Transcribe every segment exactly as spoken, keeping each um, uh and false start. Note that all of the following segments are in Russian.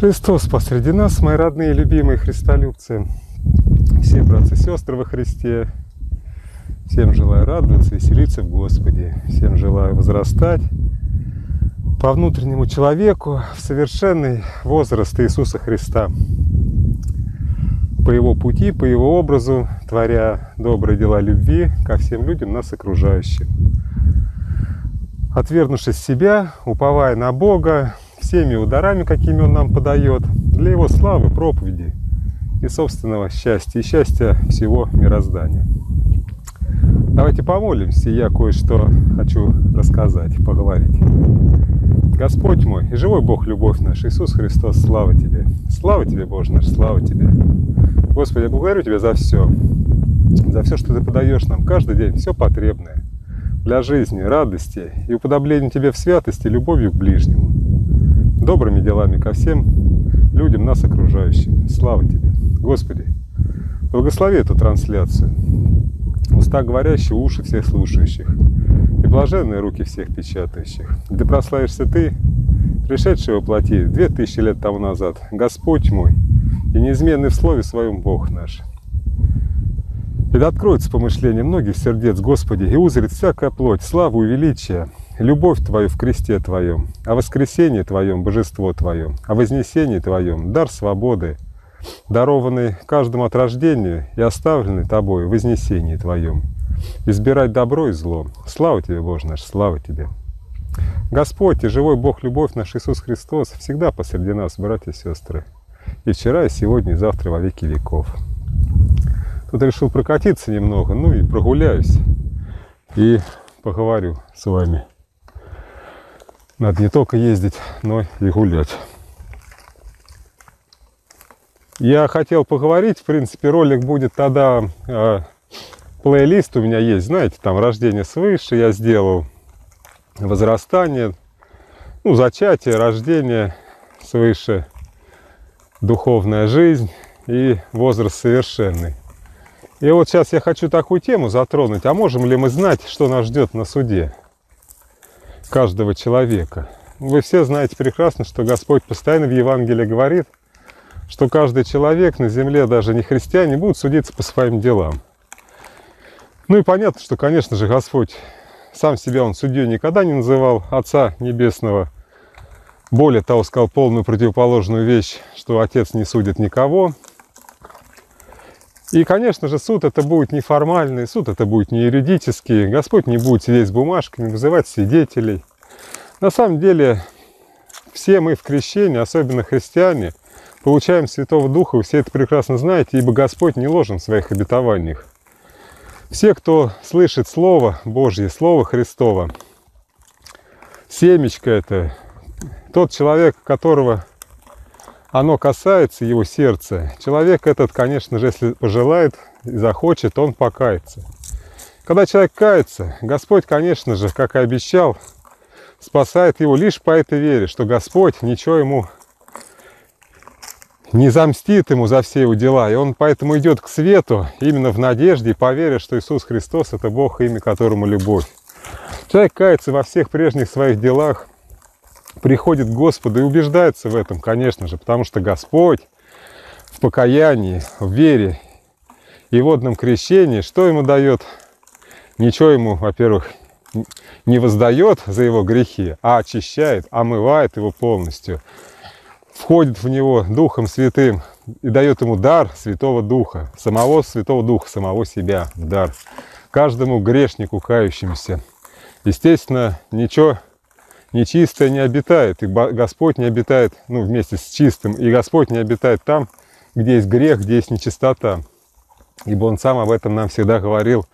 Христос посреди нас, мои родные и любимые христолюбцы, все братцы и сестры во Христе, всем желаю радоваться, веселиться в Господе, всем желаю возрастать по внутреннему человеку в совершенный возраст Иисуса Христа, по Его пути, по Его образу, творя добрые дела любви ко всем людям нас окружающим, отвергнувшись себя, уповая на Бога, всеми ударами, какими Он нам подает, для Его славы, проповеди и собственного счастья, и счастья всего мироздания. Давайте помолимся, я кое-что хочу рассказать, поговорить. Господь мой и живой Бог, любовь наш, Иисус Христос, слава Тебе! Слава Тебе, Боже наш, слава Тебе! Господи, я благодарю Тебя за все, за все, что Ты подаешь нам каждый день, все потребное для жизни, радости и уподобления Тебе в святости, любовью к ближнему, добрыми делами ко всем людям нас окружающим. Слава Тебе! Господи, благослови эту трансляцию, уста говорящие, уши всех слушающих и блаженные руки всех печатающих. Да прославишься Ты, пришедший во плоти две тысячи лет тому назад, Господь мой и неизменный в слове своем Бог наш. И да откроется помышление многих сердец, Господи, и узрит всякая плоть славу и величие, любовь Твою в кресте Твоем, о воскресении Твоем, божество Твое, о вознесении Твоем, дар свободы, дарованный каждому от рождения и оставленный Тобой в вознесении Твоем, избирать добро и зло. Слава Тебе, Боже наш, слава Тебе! Господь и живой Бог, любовь наш Иисус Христос, всегда посреди нас, братья и сестры, и вчера, и сегодня, и завтра, во веки веков. Тут решил прокатиться немного, ну и прогуляюсь, и поговорю с вами. Надо не только ездить, но и гулять. Я хотел поговорить, в принципе, ролик будет тогда, э, плейлист у меня есть, знаете, там «Рождение свыше» я сделал, возрастание, ну, зачатие, рождение свыше, духовная жизнь и возраст совершенный. И вот сейчас я хочу такую тему затронуть, а можем ли мы знать, что нас ждет на суде каждого человека? Вы все знаете прекрасно, что Господь постоянно в Евангелии говорит, что каждый человек на земле, даже не христиане, будут судиться по своим делам. Ну и понятно, что, конечно же, Господь сам себя Он судьей никогда не называл, Отца Небесного. Более того, сказал полную противоположную вещь, что Отец не судит никого. И, конечно же, суд это будет неформальный, суд это будет не юридический. Господь не будет сидеть с бумажками, вызывать свидетелей. На самом деле, все мы в крещении, особенно христиане, получаем Святого Духа, вы все это прекрасно знаете, ибо Господь не ложен в своих обетованиях. Все, кто слышит Слово Божье, Слово Христово, семечко это, тот человек, которого оно касается, его сердца, человек этот, конечно же, если пожелает и захочет, он покается. Когда человек кается, Господь, конечно же, как и обещал, спасает его лишь по этой вере, что Господь ничего ему не замстит ему за все его дела, и он поэтому идет к свету именно в надежде и по вере, что Иисус Христос – это Бог, имя которому любовь. Человек кается во всех прежних своих делах, приходит к Господу и убеждается в этом, конечно же, потому что Господь в покаянии, в вере и водном крещении, что ему дает? Ничего ему, во-первых, не воздает за его грехи, а очищает, омывает его полностью, входит в него Духом Святым и дает ему дар Святого Духа, самого Святого Духа, самого себя в дар, каждому грешнику кающемуся. Естественно, ничего нечистое не обитает, и Господь не обитает, ну, вместе с чистым, и Господь не обитает там, где есть грех, где есть нечистота, ибо Он сам об этом нам всегда говорил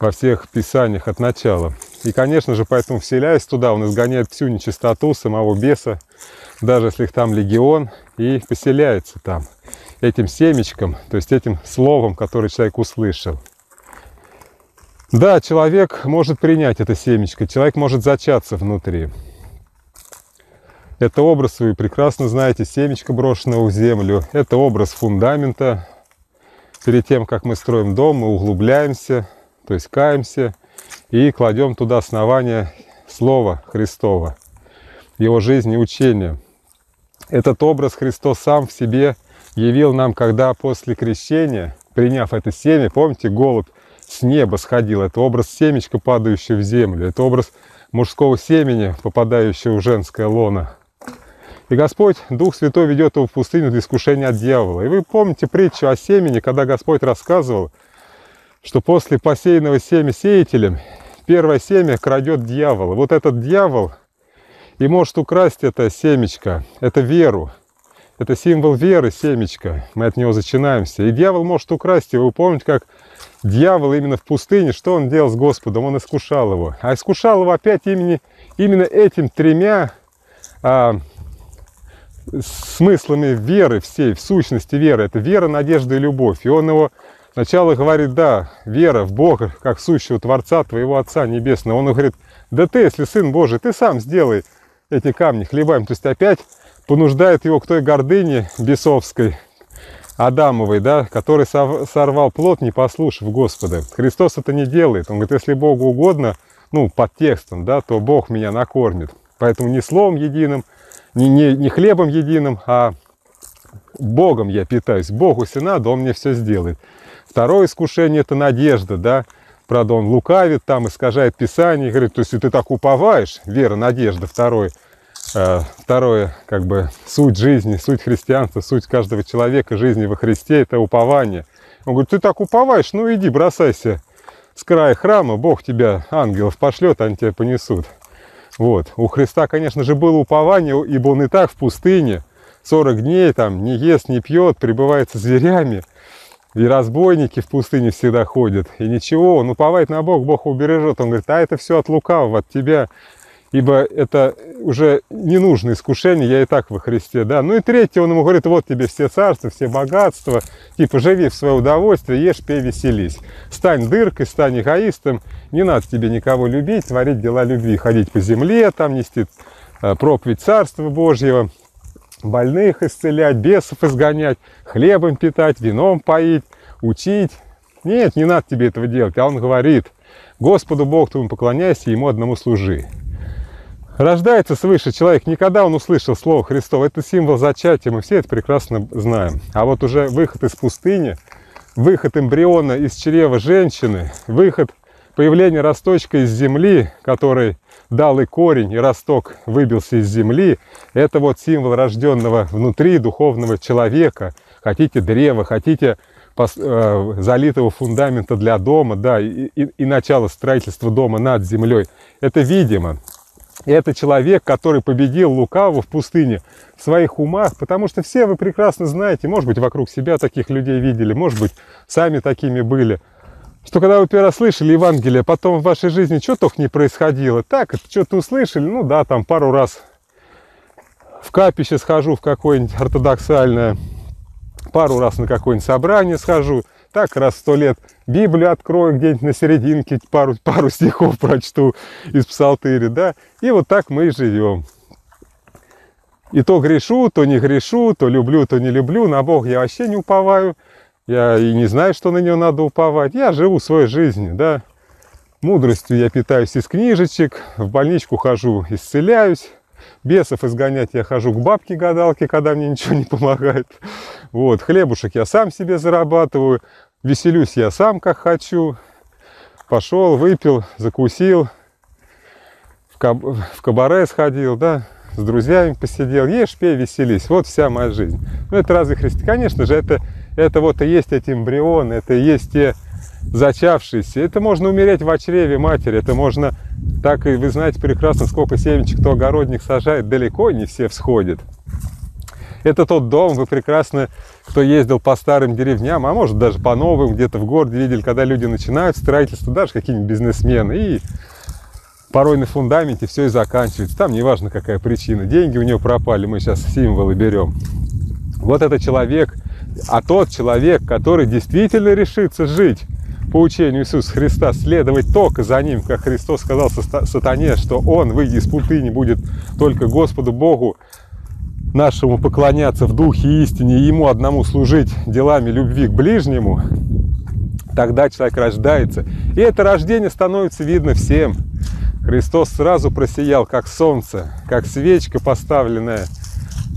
во всех Писаниях от начала. И, конечно же, поэтому, вселяясь туда, Он изгоняет всю нечистоту, самого беса, даже если их там легион, и поселяется там этим семечком, то есть этим словом, которое человек услышал. Да, человек может принять это семечко, человек может зачаться внутри. Это образ, вы прекрасно знаете, семечко, брошенного в землю. Это образ фундамента. Перед тем, как мы строим дом, мы углубляемся, то есть каемся и кладем туда основание Слова Христова, Его жизни и учения. Этот образ Христос сам в себе явил нам, когда после крещения, приняв это семя, помните, голубь с неба сходил. Это образ семечка, падающего в землю. Это образ мужского семени, попадающего в женское лоно. И Господь, Дух Святой, ведет его в пустыню для искушения от дьявола. И вы помните притчу о семени, когда Господь рассказывал, что после посеянного семя сеятелем, первое семя крадет дьявол. Вот этот дьявол и может украсть это семечко, это веру. Это символ веры, семечко. Мы от него зачинаемся. И дьявол может украсть его. Вы помните, как дьявол именно в пустыне, что он делал с Господом? Он искушал его. А искушал его опять именно, именно этим тремя а, смыслами веры всей, в сущности веры. Это вера, надежда и любовь. И он его сначала говорит, да, вера в Бога, как сущего Творца, твоего Отца Небесного. Он говорит, да ты, если Сын Божий, ты сам сделай эти камни хлебами. То есть опять понуждает его к той гордыне бесовской, Адамовой, да, который сорвал плод, не послушав Господа. Христос это не делает. Он говорит, если Богу угодно, ну, под текстом, да, то Бог меня накормит. Поэтому не словом единым, не, не, не хлебом единым, а Богом я питаюсь. Богу все надо, Он мне все сделает. Второе искушение – это надежда, да. Правда, он лукавит, там искажает Писание, говорит, то есть ты так уповаешь, вера, надежда, второе, э, второе, как бы, суть жизни, суть христианства, суть каждого человека, жизни во Христе – это упование. Он говорит, ты так уповаешь, ну иди, бросайся с края храма, Бог тебя, ангелов пошлет, они тебя понесут. Вот, у Христа, конечно же, было упование, ибо он и так в пустыне, сорок дней там не ест, не пьет, пребывает со зверями. И разбойники в пустыне всегда ходят. И ничего, он уповает на Бога, Бог убережет. Он говорит, а это все от лукавого, от тебя. Ибо это уже ненужное искушение, я и так во Христе. Да? Ну и третье, он ему говорит, вот тебе все царства, все богатства. Типа, живи в свое удовольствие, ешь, пей, веселись. Стань дыркой, стань эгоистом. Не надо тебе никого любить, творить дела любви. Ходить по земле, там нести проповедь Царства Божьего. Больных исцелять, бесов изгонять, хлебом питать, вином поить, учить. Нет, не надо тебе этого делать. А он говорит, Господу Богу твоему поклоняйся, Ему одному служи. Рождается свыше человек, никогда он услышал слово Христово. Это символ зачатия, мы все это прекрасно знаем. А вот уже выход из пустыни, выход эмбриона из чрева женщины, выход, появление росточка из земли, который дал и корень, и росток выбился из земли. Это вот символ рожденного внутри духовного человека. Хотите древа, хотите залитого фундамента для дома, да, и, и, и начало строительства дома над землей. Это видимо. И это человек, который победил лукавого в пустыне в своих умах, потому что все вы прекрасно знаете, может быть, вокруг себя таких людей видели, может быть, сами такими были. Что когда вы первый раз слышали Евангелие, потом в вашей жизни что только не происходило. Так, что-то услышали, ну да, там пару раз в капище схожу, в какое-нибудь ортодоксальное, пару раз на какое-нибудь собрание схожу, так раз в сто лет Библию открою где-нибудь на серединке, пару, пару стихов прочту из Псалтыри, да, и вот так мы и живем. И то грешу, то не грешу, то люблю, то не люблю, на Бога я вообще не уповаю. Я и не знаю, что на нее надо уповать. Я живу своей жизнью, да. Мудростью я питаюсь из книжечек, в больничку хожу, исцеляюсь. Бесов изгонять я хожу к бабке-гадалке, когда мне ничего не помогает. Вот, хлебушек я сам себе зарабатываю. Веселюсь я сам, как хочу. Пошел, выпил, закусил. В, каб... в кабаре сходил, да. С друзьями посидел. Ешь, пей, веселись. Вот вся моя жизнь. Ну, это разве христианство? Конечно же, это... Это вот и есть эти эмбрионы, это и есть те зачавшиеся. Это можно умереть в чреве матери, это можно, так и вы знаете прекрасно, сколько семечек то огородник сажает, далеко не все всходят. Это тот дом, вы прекрасно, кто ездил по старым деревням, а может даже по новым, где-то в городе видели, когда люди начинают строительство, даже какие-нибудь бизнесмены, и порой на фундаменте все и заканчивается. Там неважно какая причина, деньги у него пропали, мы сейчас символы берем. Вот это человек... А тот человек, который действительно решится жить по учению Иисуса Христа, следовать только за Ним, как Христос сказал сатане, что он, выйдя из пустыни, будет только Господу Богу нашему поклоняться в духе и истине, и Ему одному служить делами любви к ближнему, тогда человек рождается. И это рождение становится видно всем. Христос сразу просиял, как солнце, как свечка, поставленная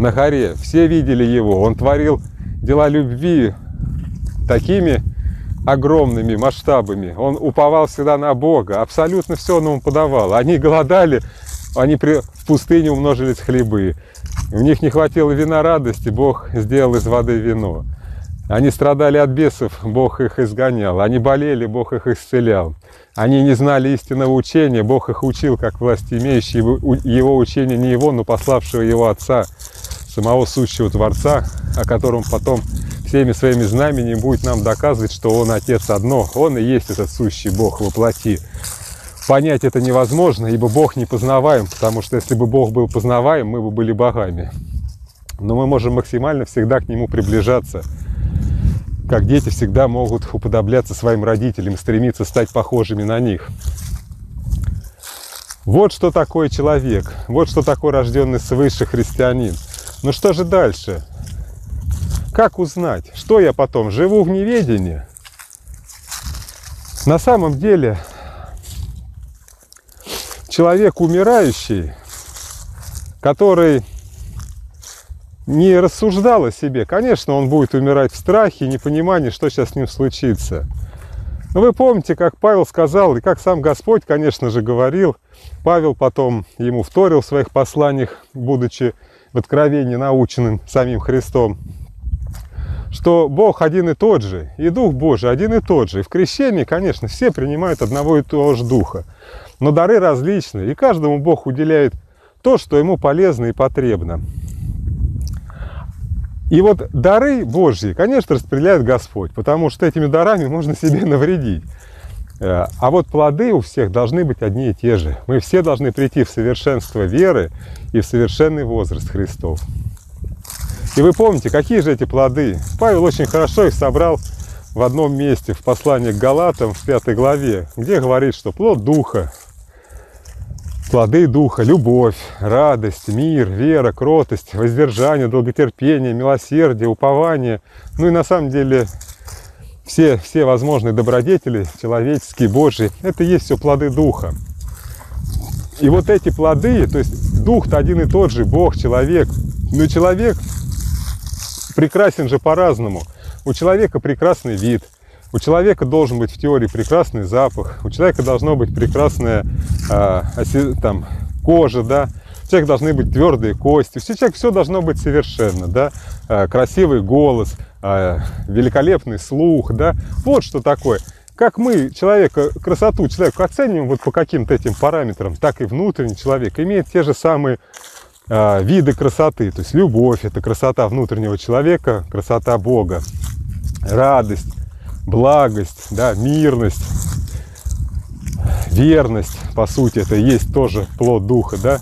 на горе, все видели его, он творил дела любви такими огромными масштабами, он уповал всегда на Бога, абсолютно все он ему подавал. Они голодали, они при... в пустыне умножились хлебы, у них не хватило вина радости, Бог сделал из воды вино. Они страдали от бесов, Бог их изгонял. Они болели, Бог их исцелял. Они не знали истинного учения, Бог их учил, как власть имеющий. Его учение не его, но пославшего его Отца, самого сущего Творца, о котором потом всеми своими знамениями будет нам доказывать, что Он Отец одно, Он и есть этот сущий Бог во плоти. Понять это невозможно, ибо Бог непознаваем, потому что если бы Бог был познаваем, мы бы были богами. Но мы можем максимально всегда к Нему приближаться. Как дети всегда могут уподобляться своим родителям, стремиться стать похожими на них. Вот что такое человек, вот что такое рожденный свыше христианин. Ну что же дальше? Как узнать, что я потом, живу в неведении? На самом деле, человек умирающий, который... не рассуждал о себе. Конечно, он будет умирать в страхе и непонимании, что сейчас с ним случится. Но вы помните, как Павел сказал, и как сам Господь, конечно же, говорил. Павел потом ему вторил в своих посланиях, будучи в откровении наученным самим Христом, что Бог один и тот же, и Дух Божий один и тот же. И в крещении, конечно, все принимают одного и того же Духа. Но дары различны, и каждому Бог уделяет то, что ему полезно и потребно. И вот дары Божьи, конечно, распределяет Господь, потому что этими дарами можно себе навредить. А вот плоды у всех должны быть одни и те же. Мы все должны прийти в совершенство веры и в совершенный возраст Христов. И вы помните, какие же эти плоды? Павел очень хорошо их собрал в одном месте, в послании к Галатам, в пятой главе, где говорит, что плод Духа, плоды Духа, любовь, радость, мир, вера, кротость, воздержание, долготерпение, милосердие, упование. Ну и на самом деле все, все возможные добродетели, человеческие, Божьи, это и есть все плоды Духа. И вот эти плоды, то есть Дух-то один и тот же, Бог, человек. Но человек прекрасен же по-разному. У человека прекрасный вид. У человека должен быть в теории прекрасный запах, у человека должно быть прекрасная э, оси, там, кожа, да? У человека должны быть твердые кости, у человека все должно быть совершенно, да? Э, красивый голос, э, великолепный слух, да? Вот что такое. Как мы человека, красоту человека оцениваем вот по каким-то этим параметрам, так и внутренний человек имеет те же самые э, виды красоты. То есть любовь – это красота внутреннего человека, красота Бога, радость, благость, да, мирность, верность, по сути, это и есть тоже плод Духа, да,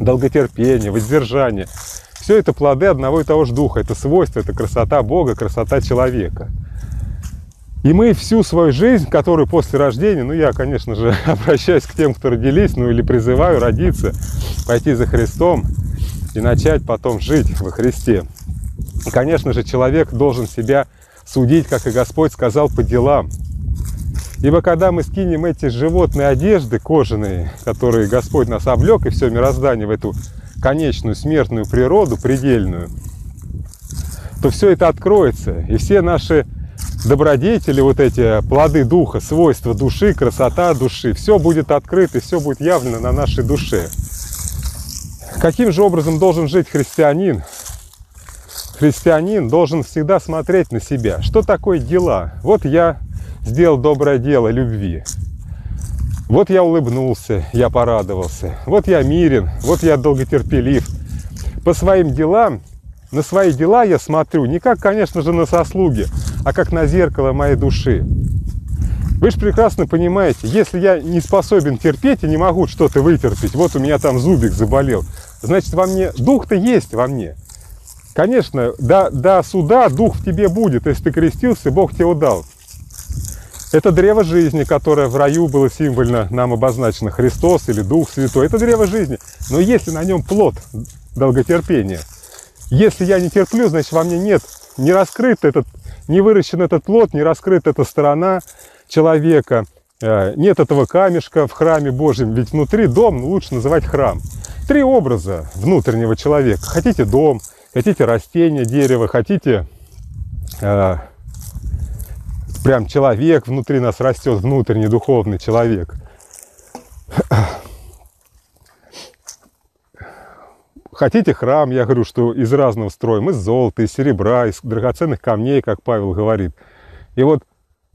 долготерпение, воздержание. Все это плоды одного и того же Духа, это свойство, это красота Бога, красота человека. И мы всю свою жизнь, которую после рождения, ну я, конечно же, обращаюсь к тем, кто родились, ну или призываю родиться, пойти за Христом и начать потом жить во Христе. И, конечно же, человек должен себя судить, как и Господь сказал, по делам. Ибо когда мы скинем эти животные одежды кожаные, которые Господь нас облег, и все мироздание в эту конечную смертную природу, предельную, то все это откроется. И все наши добродетели, вот эти плоды Духа, свойства души, красота души, все будет открыто, все будет явлено на нашей душе. Каким же образом должен жить христианин? Христианин должен всегда смотреть на себя. Что такое дела? Вот я сделал доброе дело любви. Вот я улыбнулся, я порадовался. Вот я мирен, вот я долготерпелив. По своим делам, на свои дела я смотрю не как, конечно же, на сослуги, а как на зеркало моей души. Вы же прекрасно понимаете, если я не способен терпеть и не могу что-то вытерпеть, вот у меня там зубик заболел, значит, во мне дух-то есть во мне. Конечно, до, до суда Дух в тебе будет, если ты крестился, Бог тебе дал. Это древо жизни, которое в раю было символьно нам обозначено, Христос или Дух Святой. Это древо жизни, но если на нем плод долготерпения, если я не терплю, значит во мне нет, не раскрыт этот, не выращен этот плод, не раскрыта эта сторона человека, нет этого камешка в храме Божьем, ведь внутри дом лучше называть храм. Три образа внутреннего человека. Хотите дом, хотите растение, дерево, хотите... Э, прям человек внутри нас растет, внутренний духовный человек. Хотите храм, я говорю, что из разного строим, из золота, из серебра, из драгоценных камней, как Павел говорит. И вот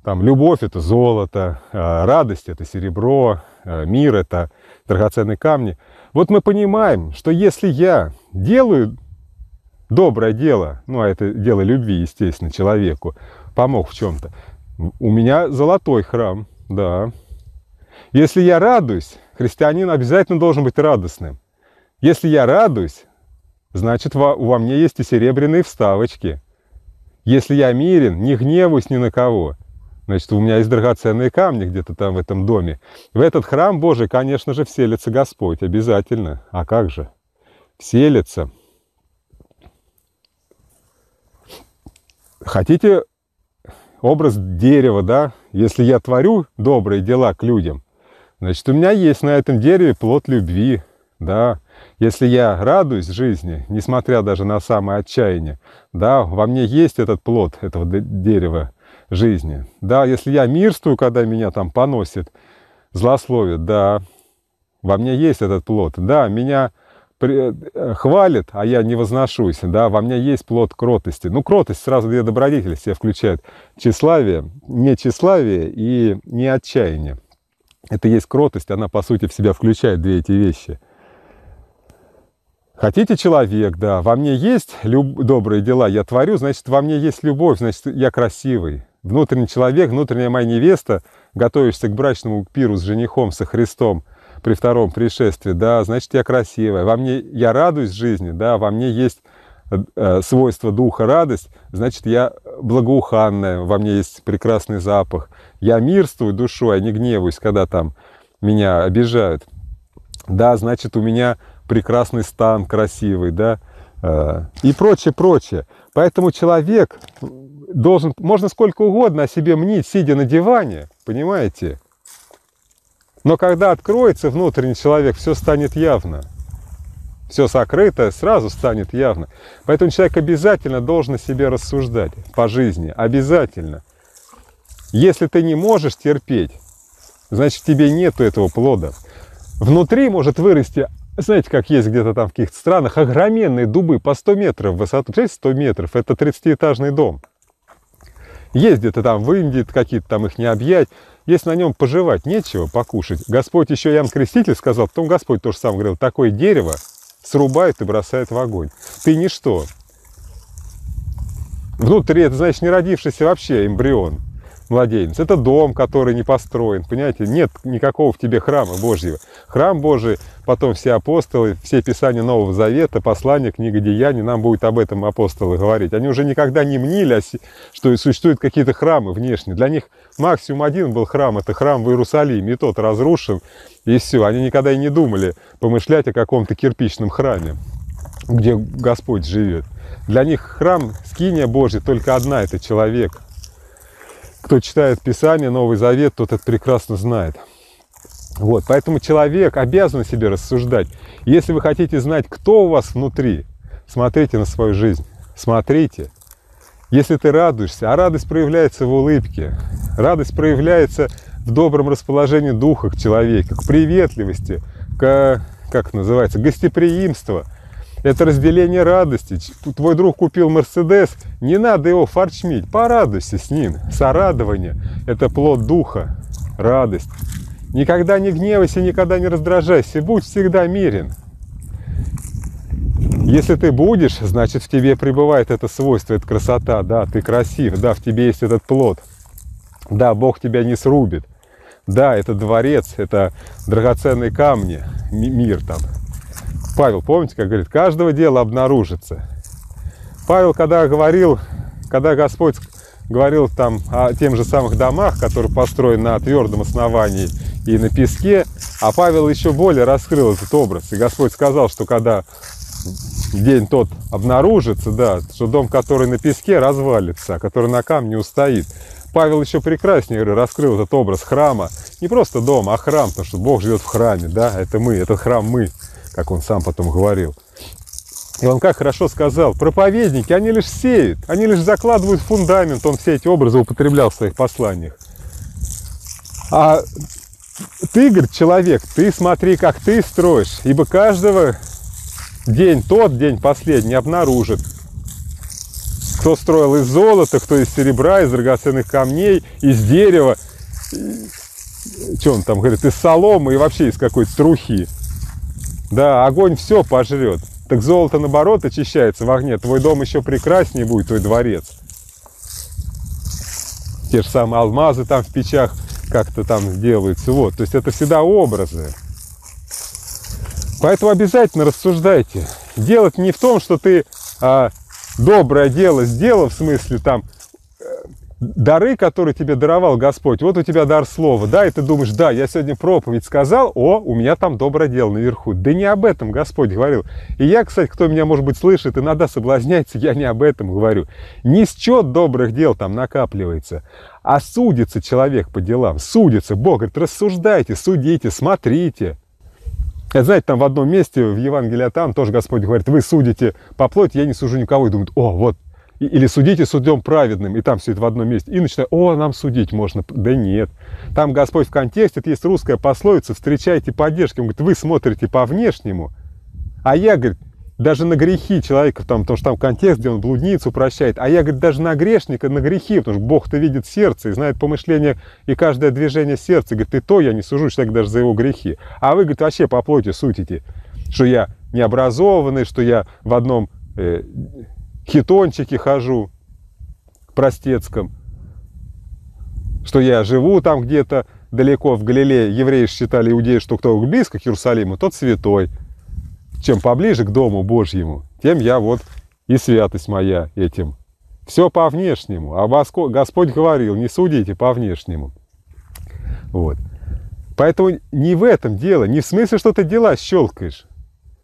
там любовь – это золото, радость – это серебро, мир – это драгоценные камни. Вот мы понимаем, что если я делаю доброе дело, ну а это дело любви, естественно, человеку, помог в чем-то, у меня золотой храм, да. Если я радуюсь, христианин обязательно должен быть радостным. Если я радуюсь, значит, во, во мне есть и серебряные вставочки. Если я мирен, не гневаюсь ни на кого, значит, у меня есть драгоценные камни где-то там в этом доме. В этот храм Божий, конечно же, вселится Господь, обязательно. А как же? Вселится. Хотите образ дерева, да? Если я творю добрые дела к людям, значит, у меня есть на этом дереве плод любви, да. Если я радуюсь жизни, несмотря даже на самое отчаяние, да, во мне есть этот плод этого дерева жизни. Да, если я мирствую, когда меня там поносит, злословит, да, во мне есть этот плод. Да, меня при... хвалит, а я не возношусь, да, во мне есть плод кротости. Ну, кротость сразу две добродетели все включают. Тщеславие, не тщеславие и не отчаяние. Это есть кротость, она, по сути, в себя включает две эти вещи. Хотите человек, да, во мне есть люб... добрые дела, я творю, значит, во мне есть любовь, значит, я красивый. Внутренний человек, внутренняя моя невеста, готовишься к брачному пиру с женихом, со Христом при втором пришествии, да, значит, я красивая. Во мне я радуюсь жизни, да, во мне есть э, свойство духа радость, значит, я благоуханная, во мне есть прекрасный запах. Я мирствую душой, я не гневаюсь, когда там меня обижают. Да, значит, у меня... прекрасный стан, красивый, да, и прочее, прочее. Поэтому человек должен, можно сколько угодно о себе мнить, сидя на диване, понимаете? Но когда откроется внутренний человек, все станет явно. Все сокрытое сразу станет явно. Поэтому человек обязательно должен о себе рассуждать по жизни, обязательно. Если ты не можешь терпеть, значит, в тебе нету этого плода. Внутри может вырасти... Знаете, как есть где-то там в каких-то странах огроменные дубы по сто метров в высоту. Представляете, сто метров, это тридцатиэтажный дом. Есть где-то там в Индии, какие-то там их не объять. Если на нем пожевать нечего, покушать. Господь еще Иоанн Креститель сказал, потом Господь тоже сам говорил, такое дерево срубают и бросают в огонь. Ты ничто. Внутри, это значит не родившийся вообще эмбрион, младенец. Это дом, который не построен, понимаете? Нет никакого в тебе храма Божьего. Храм Божий, потом все апостолы, все писания Нового Завета, послания, книга Деяний, нам будет об этом апостолы говорить. Они уже никогда не мнили, что существуют какие-то храмы внешние. Для них максимум один был храм, это храм в Иерусалиме, и тот разрушен, и все. Они никогда и не думали помышлять о каком-то кирпичном храме, где Господь живет. Для них храм, скиния Божья, только одна, это человек. Кто читает Писание, Новый Завет, тот это прекрасно знает. Вот, поэтому человек обязан себе рассуждать. Если вы хотите знать, кто у вас внутри, смотрите на свою жизнь, смотрите. Если ты радуешься, а радость проявляется в улыбке, радость проявляется в добром расположении духа к человеку, к приветливости, к, как называется, гостеприимству. Это разделение радости. Твой друг купил Мерседес, не надо его форчмить, порадуйся с ним. Сорадование – это плод духа, радость. Никогда не гневайся, никогда не раздражайся, будь всегда мирен. Если ты будешь, значит, в тебе пребывает это свойство, это красота, да, ты красив, да, в тебе есть этот плод. Да, Бог тебя не срубит. Да, это дворец, это драгоценные камни, мир там. Павел, помните, как говорит, каждого дела обнаружится. Павел, когда говорил, когда Господь говорил там о тем же самых домах, которые построены на твердом основании и на песке, а Павел еще более раскрыл этот образ. И Господь сказал, что когда день тот обнаружится, да, что дом, который на песке, развалится, а который на камне устоит. Павел еще прекраснее раскрыл этот образ храма. Не просто дом, а храм, потому что Бог живет в храме, да, это мы, это храм мы. как он сам потом говорил. И он как хорошо сказал: проповедники, они лишь сеют, они лишь закладывают фундамент. Он все эти образы употреблял в своих посланиях. А ты, говорит, человек, ты смотри, как ты строишь, ибо каждого день, тот день последний обнаружит. Кто строил из золота, кто из серебра, из драгоценных камней, из дерева, что он там говорит, из соломы и вообще из какой-то трухи. Да, огонь все пожрет. Так золото, наоборот, очищается в огне. Твой дом еще прекраснее будет, твой дворец. Те же самые алмазы там в печах как-то там делаются. Вот. То есть это всегда образы. Поэтому обязательно рассуждайте. Дело не в том, что ты а, доброе дело сделал, в смысле там дары, которые тебе даровал Господь. Вот у тебя дар слова, да, и ты думаешь, да, я сегодня проповедь сказал, о, у меня там доброе дело наверху. Да не об этом Господь говорил. И я, кстати, кто меня, может быть, слышит, иногда соблазняется, я не об этом говорю. Не счет добрых дел там накапливается, а судится человек по делам, судится. Бог говорит, рассуждайте, судите, смотрите. Это, знаете, там в одном месте в Евангелии от Иоанна тоже Господь говорит, вы судите по плоти, я не сужу никого. И думают, о, вот. Или судите судом праведным, и там все это в одном месте. И начинают, о, нам судить можно. Да нет. Там Господь в контексте, это есть русская пословица, встречайте поддержки. Он говорит, вы смотрите по внешнему, а я, говорит, даже на грехи человека, там, потому что там контекст, где он блудницу прощает, а я, говорит, даже на грешника, на грехи, потому что Бог-то видит сердце и знает помышление и каждое движение сердца. Говорит, и то я не сужу человека даже за его грехи. А вы, говорит, вообще по плоти судите, что я необразованный, что я в одном... Э, хитончики хожу простецком, что я живу там где-то далеко в Галилее. Евреи считали иудеи, что кто близко к Иерусалиму, тот святой. Чем поближе к Дому Божьему, тем я вот и святость моя этим. Все по внешнему. А Господь говорил, не судите по внешнему. Вот. Поэтому не в этом дело, не в смысле, что ты дела щелкаешь.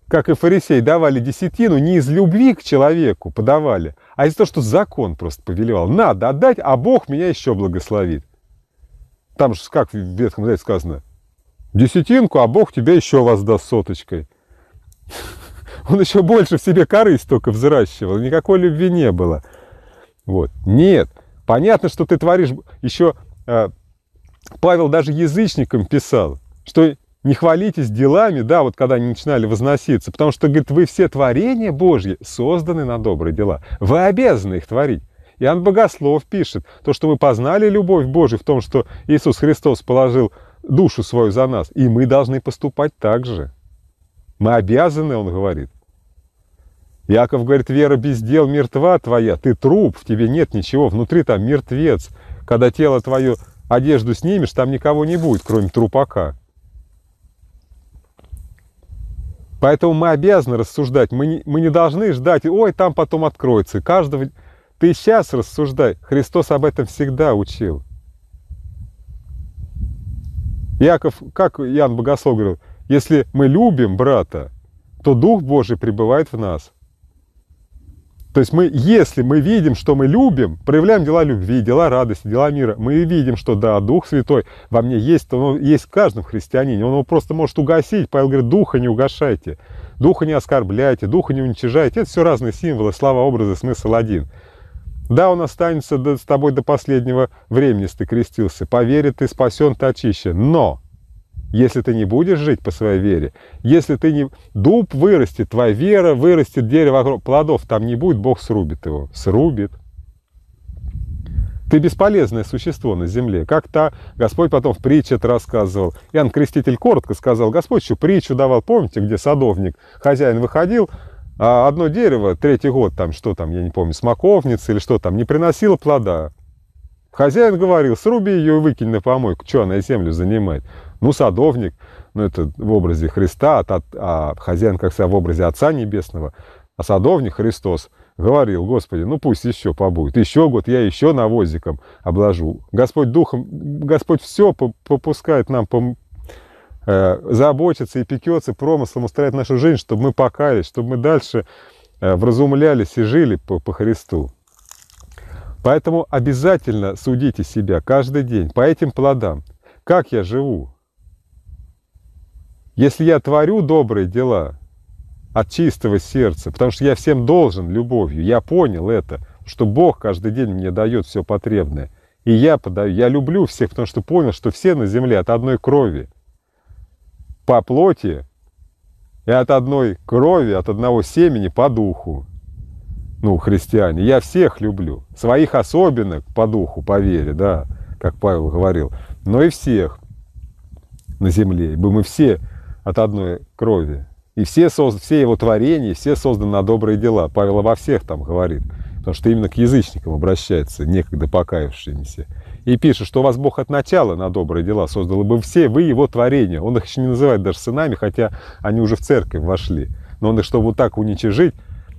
Как и фарисеи давали десятину, не из любви к человеку подавали, а из-за того, что закон просто повелевал. Надо отдать, а Бог меня еще благословит. Там же, как в Ветхом Завете сказано, десятинку, а Бог тебя еще воздаст соточкой. Он еще больше в себе корысть только взращивал, никакой любви не было. Вот. Нет, понятно, что ты творишь... Еще э, Павел даже язычникам писал, что... Не хвалитесь делами, да, вот когда они начинали возноситься, потому что, говорит, вы все творения Божьи созданы на добрые дела. Вы обязаны их творить. Иоанн Богослов пишет, то, что мы познали любовь Божию в том, что Иисус Христос положил душу свою за нас, и мы должны поступать так же. Мы обязаны, он говорит. Иаков говорит, вера без дел мертва твоя, ты труп, в тебе нет ничего, внутри там мертвец. Когда тело твое, одежду снимешь, там никого не будет, кроме трупака. Поэтому мы обязаны рассуждать, мы не, мы не должны ждать, ой, там потом откроется. Каждого... Ты сейчас рассуждай. Христос об этом всегда учил. Иаков, как Иоанн Богослов говорил, если мы любим брата, то Дух Божий пребывает в нас. То есть мы, если мы видим, что мы любим, проявляем дела любви, дела радости, дела мира, мы видим, что да, Дух Святой во мне есть, он есть в каждом христианине, он его просто может угасить. Павел говорит, Духа не угашайте, Духа не оскорбляйте, Духа не уничижайте. Это все разные символы, слова, образы, смысл один. Да, он останется с тобой до последнего времени, если ты крестился, по вере ты спасен, ты очищен, но... Если ты не будешь жить по своей вере, если ты не... Дуб вырастет, твоя вера вырастет, дерево, плодов там не будет, Бог срубит его. Срубит. Ты бесполезное существо на земле. Как-то Господь потом в притче это рассказывал. Иоанн Креститель коротко сказал, Господь еще притчу давал, помните, где садовник, хозяин выходил, а одно дерево, третий год, там что там, я не помню, смоковница или что там, не приносило плода. Хозяин говорил, сруби ее и выкинь на помойку, что она землю занимает. Ну, садовник, ну, это в образе Христа, а, а хозяин, как всегда, в образе Отца Небесного. А садовник Христос говорил, Господи, ну, пусть еще побудет, еще год я еще навозиком обложу. Господь Духом, Господь все попускает нам, пом... э, заботится и пекется промыслом, устраивает нашу жизнь, чтобы мы покаялись, чтобы мы дальше э, вразумлялись и жили по, по Христу. Поэтому обязательно судите себя каждый день по этим плодам. Как я живу? Если я творю добрые дела от чистого сердца, потому что я всем должен любовью, я понял это, что Бог каждый день мне дает все потребное, и я подаю, я люблю всех, потому что понял, что все на земле от одной крови, по плоти, и от одной крови, от одного семени по духу. Ну, христиане, я всех люблю, своих особенно по духу, по вере, да, как Павел говорил, но и всех на земле, ибо мы все от одной крови, и все, созд... все его творения, все созданы на добрые дела. Павел обо всех там говорит, потому что именно к язычникам обращается, некогда покаявшимися, и пишет, что у вас Бог от начала на добрые дела создал, ибо все вы его творения, он их еще не называет даже сынами, хотя они уже в церковь вошли, но он их, чтобы вот так уничижить,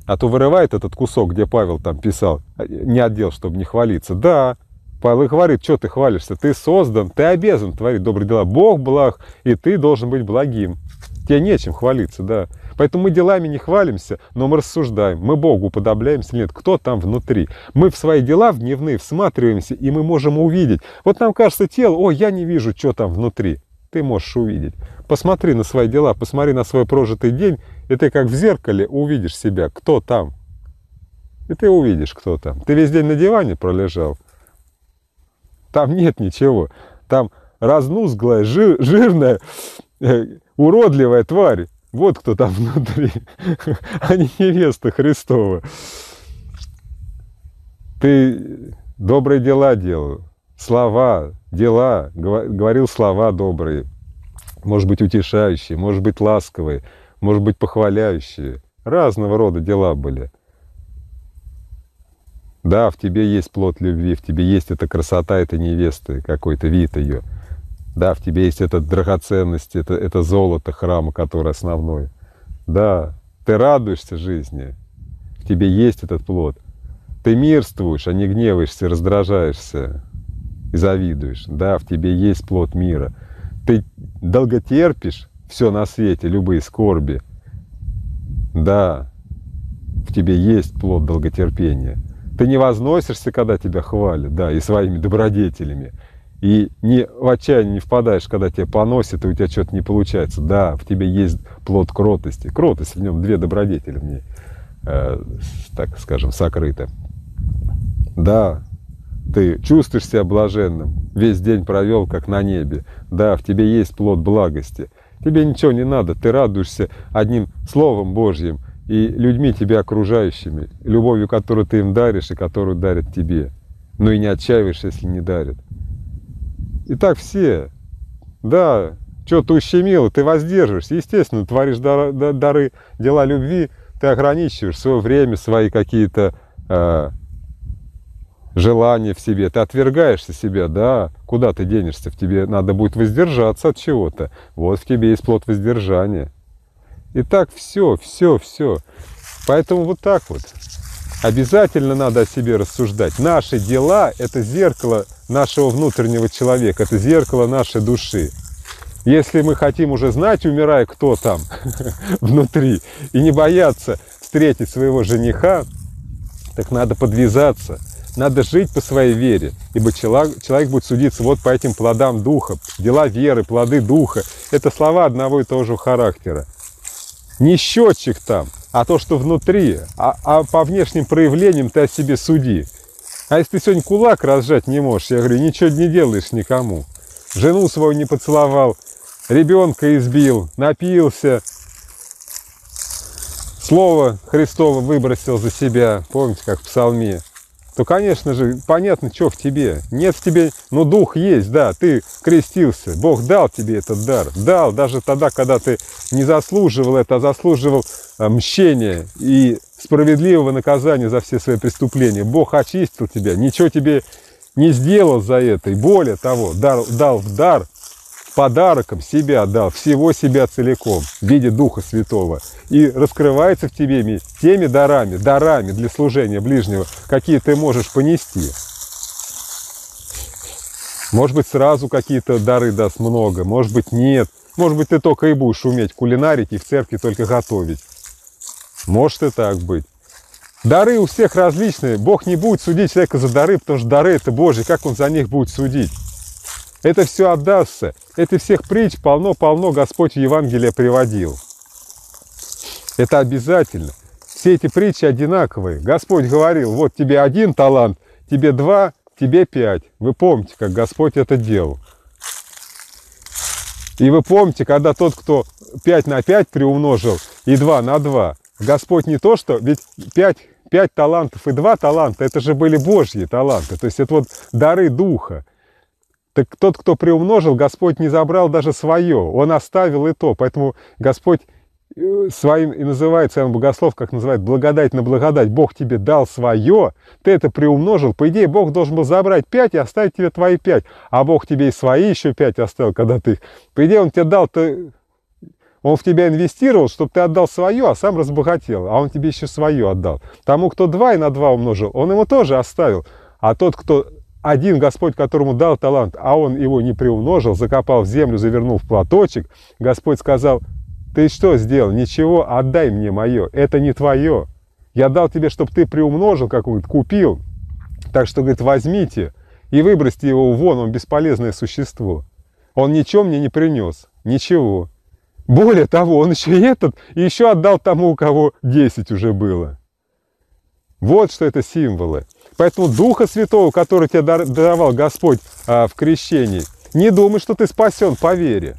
а то вырывает этот кусок, где Павел там писал, не отдел, чтобы не хвалиться. Да, Павел и говорит, что ты хвалишься, ты создан, ты обязан творить добрые дела. Бог благ, и ты должен быть благим. Тебе нечем хвалиться, да. Поэтому мы делами не хвалимся, но мы рассуждаем, мы Богу уподобляемся, нет, кто там внутри. Мы в свои дела в дневные всматриваемся, и мы можем увидеть. Вот нам кажется тело, о, я не вижу, что там внутри. Ты можешь увидеть. Посмотри на свои дела, посмотри на свой прожитый день, и ты как в зеркале увидишь себя, кто там. И ты увидишь, кто там. Ты весь день на диване пролежал. Там нет ничего. Там разнузглая, жир, жирная, э, уродливая тварь. Вот кто там внутри, а не невеста Христова. Ты добрые дела делал. Слова, дела, говорил слова добрые, может быть, утешающие, может быть, ласковые, может быть, похваляющие. Разного рода дела были. Да, в тебе есть плод любви, в тебе есть эта красота этой невесты, какой-то вид ее. Да, в тебе есть эта драгоценность, это, это золото храма, который основной. Да, ты радуешься жизни, в тебе есть этот плод. Ты мирствуешь, а не гневаешься, раздражаешься и завидуешь. Да, в тебе есть плод мира. Ты долго терпишь все на свете, любые скорби. Да, в тебе есть плод долготерпения. Ты не возносишься, когда тебя хвалят, да, и своими добродетелями. И не в отчаяние не впадаешь, когда тебя поносят, и у тебя что-то не получается. Да, в тебе есть плод кротости. Кротость в нем, две добродетели в ней, э, так скажем, сокрыты. Да. Ты чувствуешь себя блаженным, весь день провел, как на небе. Да, в тебе есть плод благости. Тебе ничего не надо, ты радуешься одним Словом Божьим и людьми тебя окружающими, любовью, которую ты им даришь и которую дарят тебе. Но и не отчаиваешься, если не дарят. И так все. Да, что-то ущемило, ты воздерживаешься. Естественно, творишь дары, дары, дела любви, ты ограничиваешь свое время, свои какие-то... Э, желание в себе, ты отвергаешься себя, да, куда ты денешься, в тебе надо будет воздержаться от чего-то, вот в тебе есть плод воздержания. И так все, все, все. Поэтому вот так вот. Обязательно надо о себе рассуждать. Наши дела – это зеркало нашего внутреннего человека, это зеркало нашей души. Если мы хотим уже знать, умирая, кто там внутри, и не бояться встретить своего жениха, так надо подвязаться. Надо жить по своей вере, ибо человек будет судиться вот по этим плодам духа. Дела веры, плоды духа – это слова одного и того же характера. Не счетчик там, а то, что внутри, а, а по внешним проявлениям ты о себе суди. А если ты сегодня кулак разжать не можешь, я говорю, ничего не делаешь никому. Жену свою не поцеловал, ребенка избил, напился, слово Христово выбросил за себя, помните, как в псалме. То, конечно же, понятно, что в тебе. Нет в тебе, ну, дух есть, да, ты крестился, Бог дал тебе этот дар. Дал даже тогда, когда ты не заслуживал это, а заслуживал мщения и справедливого наказания за все свои преступления. Бог очистил тебя, ничего тебе не сделал за это. И более того, дал, дал в дар, подарком себя дал, всего себя целиком в виде Духа Святого. И раскрывается в тебе теми дарами, дарами для служения ближнего, какие ты можешь понести. Может быть, сразу какие-то дары даст много, может быть, нет. Может быть, ты только и будешь уметь кулинарить и в церкви только готовить. Может и так быть. Дары у всех различные. Бог не будет судить человека за дары, потому что дары – это Божьи. Как он за них будет судить? Это все отдастся. Это всех притч полно-полно Господь в Евангелии приводил. Это обязательно. Все эти притчи одинаковые. Господь говорил, вот тебе один талант, тебе два, тебе пять. Вы помните, как Господь это делал. И вы помните, когда тот, кто пять на пять приумножил и два на два, Господь не то что, ведь пять, пять талантов и два таланта, это же были Божьи таланты, то есть это вот дары Духа. Так тот, кто приумножил, Господь не забрал даже свое, Он оставил и то, поэтому Господь своим и называет, своим богослов, как называет, благодать на благодать, Бог тебе дал свое, ты это приумножил, по идее Бог должен был забрать пять и оставить тебе твои пять, а Бог тебе и свои еще пять оставил, когда ты их, по идее Он тебе дал, ты... Он в тебя инвестировал, чтобы ты отдал свое, а сам разбогател, а Он тебе еще свое отдал. Тому, кто два и на два умножил, Он ему тоже оставил, а тот, кто один, Господь, которому дал талант, а он его не приумножил, закопал в землю, завернул в платочек, Господь сказал, ты что сделал? Ничего, отдай мне мое, это не твое. Я дал тебе, чтобы ты приумножил, как он купил, так что, говорит, возьмите и выбросьте его вон, он бесполезное существо. Он ничего мне не принес, ничего. Более того, он еще и этот, и еще отдал тому, у кого десять уже было. Вот что это символы. Поэтому Духа Святого, который тебе даровал Господь а, в крещении, не думай, что ты спасен по вере.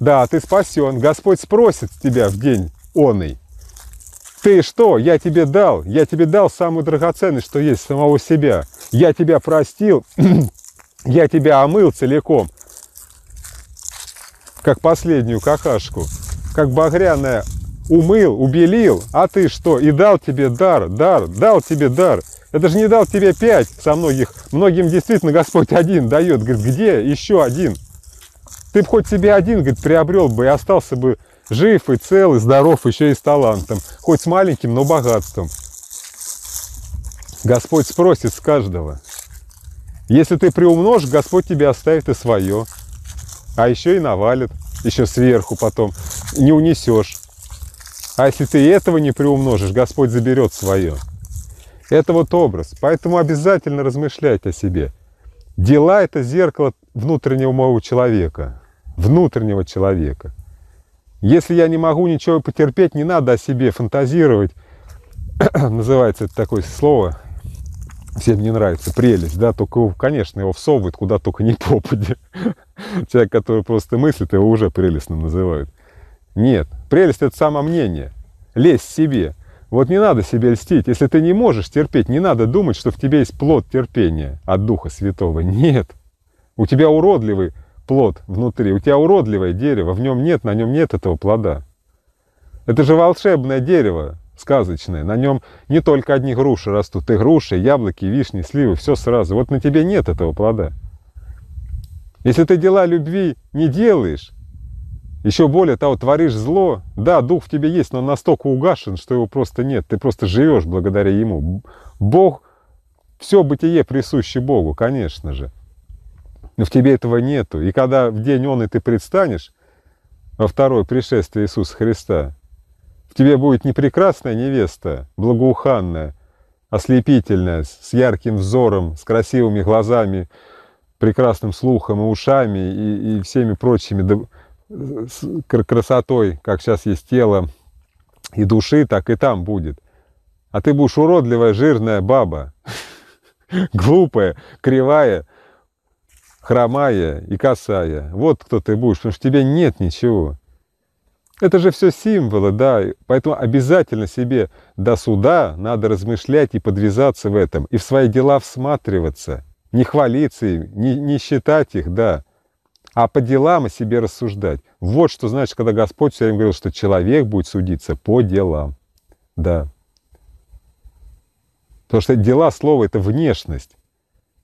Да, ты спасен. Господь спросит тебя в день оный. Ты что? Я тебе дал. Я тебе дал самую драгоценность, что есть, самого себя. Я тебя простил. Я тебя омыл целиком. Как последнюю какашку, как багряное умыл, убелил, а ты что? И дал тебе дар, дар, дал тебе дар. Это же не дал тебе пять со многих. Многим действительно Господь один дает. Говорит, где еще один? Ты бы хоть себе один, говорит, приобрел бы и остался бы жив и цел, и здоров, еще и с талантом. Хоть с маленьким, но богатством. Господь спросит с каждого. Если ты приумножишь, Господь тебе оставит и свое. А еще и навалит, еще сверху потом, не унесешь. А если ты этого не приумножишь, Господь заберет свое. Это вот образ. Поэтому обязательно размышляйте о себе. Дела – это зеркало внутреннего моего человека, внутреннего человека. Если я не могу ничего потерпеть, не надо о себе фантазировать. Называется это такое слово, всем не нравится, прелесть, да, только, его, конечно, его всовывают куда только не попадя. Человек, который просто мыслит, его уже прелестным называют. Нет, прелесть – это самомнение, лезть себе. Вот не надо себе льстить. Если ты не можешь терпеть, не надо думать, что в тебе есть плод терпения от Духа Святого. Нет. У тебя уродливый плод внутри, у тебя уродливое дерево, в нем нет, на нем нет этого плода. Это же волшебное дерево сказочное, на нем не только одни груши растут, и груши, яблоки, вишни, сливы, все сразу. Вот на тебе нет этого плода. Если ты дела любви не делаешь, еще более того, творишь зло, да, Дух в тебе есть, но он настолько угашен, что его просто нет, ты просто живешь благодаря Ему. Бог, все бытие присуще Богу, конечно же, но в тебе этого нету. И когда в день Он и ты предстанешь, во второе пришествие Иисуса Христа, в тебе будет не прекрасная невеста, благоуханная, ослепительная, с ярким взором, с красивыми глазами, прекрасным слухом и ушами и, и всеми прочими, с красотой, как сейчас есть тело и души, так и там будет. А ты будешь уродливая, жирная баба, глупая, кривая, хромая и косая. Вот кто ты будешь, потому что тебе нет ничего. Это же все символы, да, поэтому обязательно себе до суда надо размышлять и подвязаться в этом, и в свои дела всматриваться, не хвалиться им, не, не считать их, да. А по делам о себе рассуждать. Вот что значит, когда Господь все время говорил, что человек будет судиться по делам. Да. Потому что дела, слово — это внешность.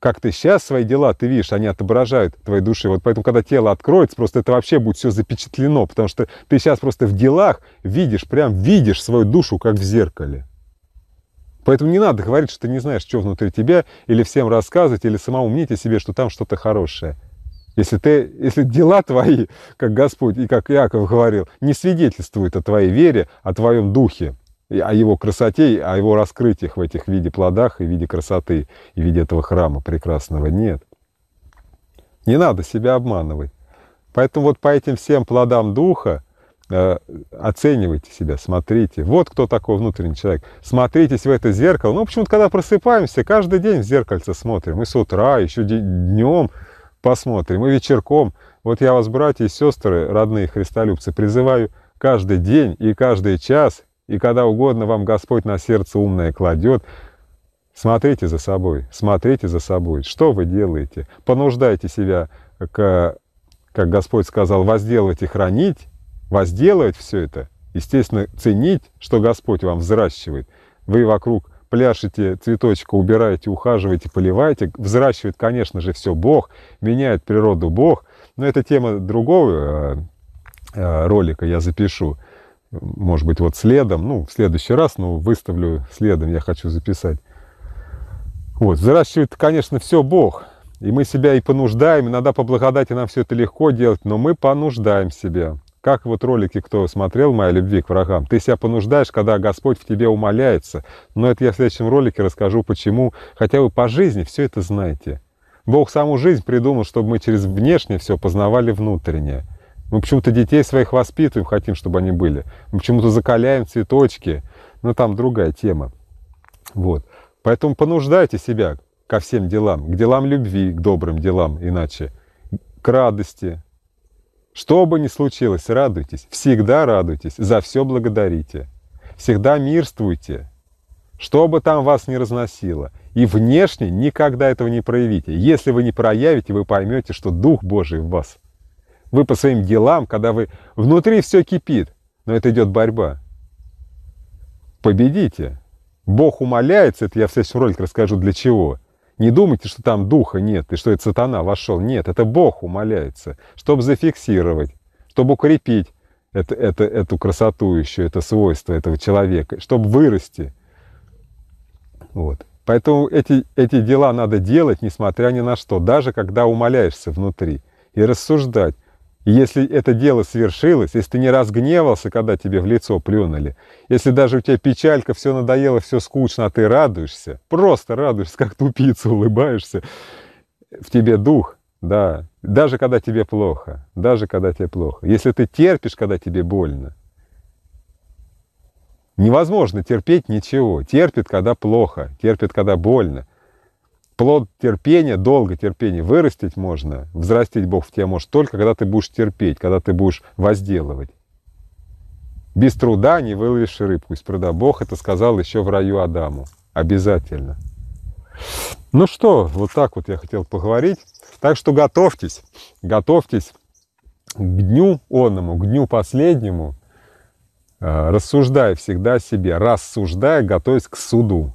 Как ты сейчас свои дела, ты видишь, они отображают твоей души. Вот поэтому, когда тело откроется, просто это вообще будет все запечатлено. Потому что ты сейчас просто в делах видишь, прям видишь свою душу, как в зеркале. Поэтому не надо говорить, что ты не знаешь, что внутри тебя, или всем рассказывать, или самому мнить о себе, что там что-то хорошее. Если, ты, если дела твои, как Господь и как Иаков говорил, не свидетельствуют о твоей вере, о твоем духе, о его красоте, о его раскрытиях в этих виде плодах и в виде красоты, и в виде этого храма прекрасного, нет. Не надо себя обманывать. Поэтому вот по этим всем плодам духа э, оценивайте себя, смотрите. Вот кто такой внутренний человек. Смотритесь в это зеркало. Ну, почему-то, когда просыпаемся, каждый день в зеркальце смотрим. И с утра, еще днем посмотрим, и вечерком. Вот я вас, братья и сестры, родные христолюбцы, призываю каждый день и каждый час, и когда угодно вам Господь на сердце умное кладет, смотрите за собой, смотрите за собой, что вы делаете. Понуждайте себя, как, как Господь сказал, возделывать и хранить, возделывать все это, естественно, ценить, что Господь вам взращивает. Вы вокруг пляшете, цветочка убираете, ухаживаете, поливаете. Взращивает, конечно же, все Бог, меняет природу Бог. Но это тема другого ролика, я запишу. Может быть, вот следом, ну, в следующий раз, ну, выставлю следом, я хочу записать. Вот, взращивает, конечно, все Бог. И мы себя и понуждаем, иногда по благодати нам все это легко делать, но мы понуждаем себя. Как вот ролики, кто смотрел «Моя любви к врагам», ты себя понуждаешь, когда Господь в тебе умоляется. Но это я в следующем ролике расскажу, почему. Хотя вы по жизни все это знаете. Бог саму жизнь придумал, чтобы мы через внешнее все познавали внутреннее. Мы почему-то детей своих воспитываем, хотим, чтобы они были. Мы почему-то закаляем цветочки. Но там другая тема. Вот. Поэтому понуждайте себя ко всем делам, к делам любви, к добрым делам, иначе, к радости. Что бы ни случилось, радуйтесь, всегда радуйтесь, за все благодарите, всегда мирствуйте, что бы там вас ни разносило. И внешне никогда этого не проявите. Если вы не проявите, вы поймете, что Дух Божий в вас. Вы по своим делам, когда вы внутри все кипит, но это идет борьба. Победите. Бог умоляется, это я в следующем ролике расскажу, для чего. Не думайте, что там духа нет, и что это сатана вошел. Нет, это Бог умоляется, чтобы зафиксировать, чтобы укрепить это, это, эту красоту еще, это свойство этого человека, чтобы вырасти. Вот. Поэтому эти, эти дела надо делать, несмотря ни на что, даже когда умоляешься внутри, и рассуждать. Если это дело свершилось, если ты не разгневался, когда тебе в лицо плюнули, если даже у тебя печалька, все надоело, все скучно, а ты радуешься, просто радуешься, как тупица, улыбаешься, в тебе дух, да, даже когда тебе плохо, даже когда тебе плохо. Если ты терпишь, когда тебе больно, невозможно терпеть ничего. Терпит, когда плохо, терпит, когда больно. Плод терпения, долго терпения вырастить можно, взрастить Бог в тебя может только, когда ты будешь терпеть, когда ты будешь возделывать. Без труда не выловишь рыбку из пруда. Бог это сказал еще в раю Адаму. Обязательно. Ну что, вот так вот я хотел поговорить. Так что готовьтесь, готовьтесь к дню оному, к дню последнему, рассуждая всегда о себе, рассуждая, готовясь к суду.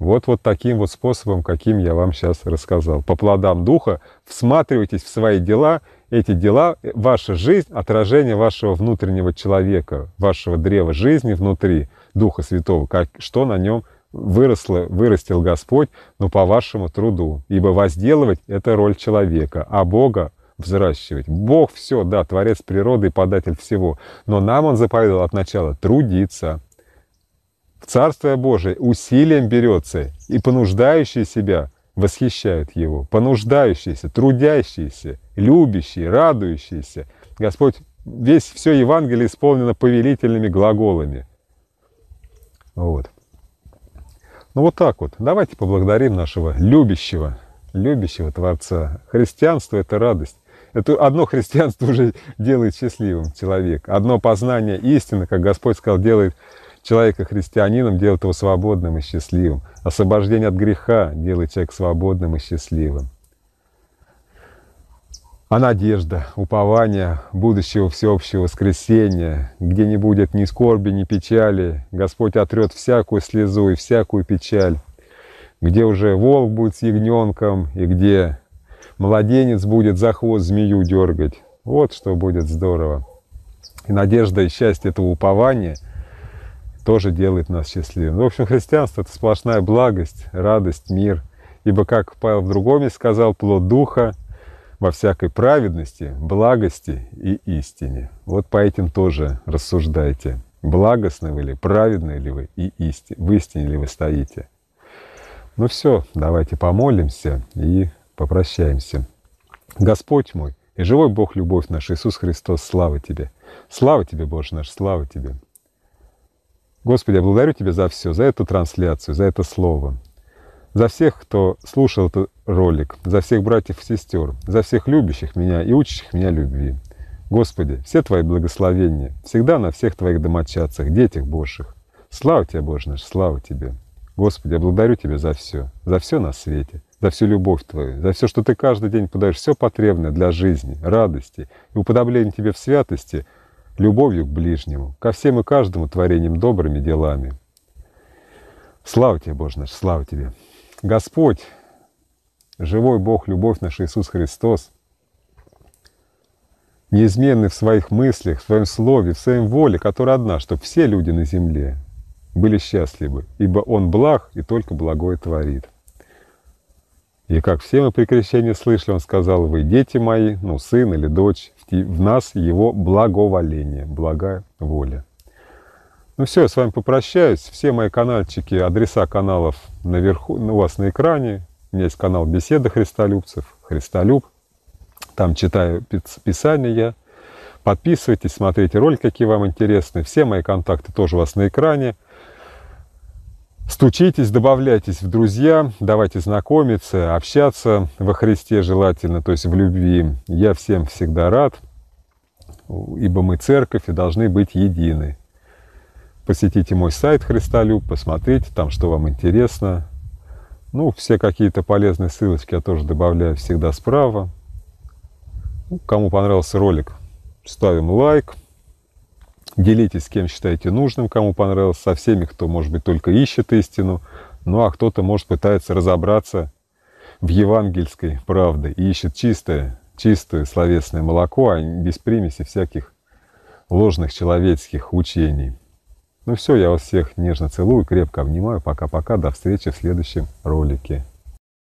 Вот, вот таким вот способом, каким я вам сейчас рассказал. По плодам духа всматривайтесь в свои дела. Эти дела, ваша жизнь, отражение вашего внутреннего человека, вашего древа жизни внутри Духа Святого, как, что на нем выросло, вырастил Господь, но по вашему труду. Ибо возделывать — это роль человека, а Бога взращивать. Бог все, да, творец природы и податель всего. Но нам Он заповедал от начала трудиться. Царствие Божие усилием берется, и понуждающие себя восхищают Его. Понуждающиеся, трудящиеся, любящие, радующиеся. Господь, весь все Евангелие исполнено повелительными глаголами. Вот. Ну вот так вот. Давайте поблагодарим нашего любящего, любящего Творца. Христианство — это радость. Это одно христианство уже делает счастливым человека. Одно познание истины, как Господь сказал, делает человека христианином, делает его свободным и счастливым. Освобождение от греха делает человека свободным и счастливым. А надежда, упование будущего всеобщего воскресения, где не будет ни скорби, ни печали, Господь отрет всякую слезу и всякую печаль, где уже волк будет с ягненком, и где младенец будет за хвост змею дергать. Вот что будет здорово. И надежда и счастье этого упования тоже делает нас счастливыми. В общем, христианство — это сплошная благость, радость, мир. Ибо, как Павел в другом месте сказал, плод Духа во всякой праведности, благости и истине. Вот по этим тоже рассуждайте. Благостны вы ли, праведны ли вы и исти, в истине ли вы стоите. Ну все, давайте помолимся и попрощаемся. Господь мой и живой Бог, любовь наш, Иисус Христос, слава Тебе! Слава Тебе, Боже наш, слава Тебе! Господи, я благодарю Тебя за все, за эту трансляцию, за это слово, за всех, кто слушал этот ролик, за всех братьев и сестер, за всех любящих меня и учащих меня любви. Господи, все Твои благословения всегда на всех Твоих домочадцах, детях Божьих. Слава Тебе, Боже наш, слава Тебе! Господи, я благодарю Тебя за все, за все на свете, за всю любовь Твою, за все, что Ты каждый день подаешь, все потребное для жизни, радости и уподобления Тебе в святости, любовью к ближнему, ко всем и каждому творениям добрыми делами. Слава Тебе, Боже наш, слава Тебе! Господь, живой Бог, любовь наш, Иисус Христос, неизменный в своих мыслях, в своем слове, в своем воле, которая одна, чтобы все люди на земле были счастливы, ибо Он благ и только благое творит. И как все мы при крещении слышали, Он сказал: «Вы, дети мои, ну, сын или дочь, в нас Его благоволение, благая воля». Ну все, я с вами попрощаюсь. Все мои канальчики, адреса каналов наверху, у вас на экране. У меня есть канал «Беседа христолюбцев», «Христолюб». Там читаю Писание я. Подписывайтесь, смотрите ролики, какие вам интересны. Все мои контакты тоже у вас на экране. Стучитесь, добавляйтесь в друзья, давайте знакомиться, общаться во Христе желательно, то есть в любви. Я всем всегда рад, ибо мы церковь и должны быть едины. Посетите мой сайт «Христолюб», посмотрите там, что вам интересно. Ну, все какие-то полезные ссылочки я тоже добавляю всегда справа. Кому понравился ролик, ставим лайк. Делитесь с кем считаете нужным, кому понравилось, со всеми, кто, может быть, только ищет истину, ну а кто-то, может, пытается разобраться в евангельской правде и ищет чистое, чистое словесное молоко, а без примеси всяких ложных человеческих учений. Ну все, я вас всех нежно целую, крепко обнимаю. Пока-пока, до встречи в следующем ролике.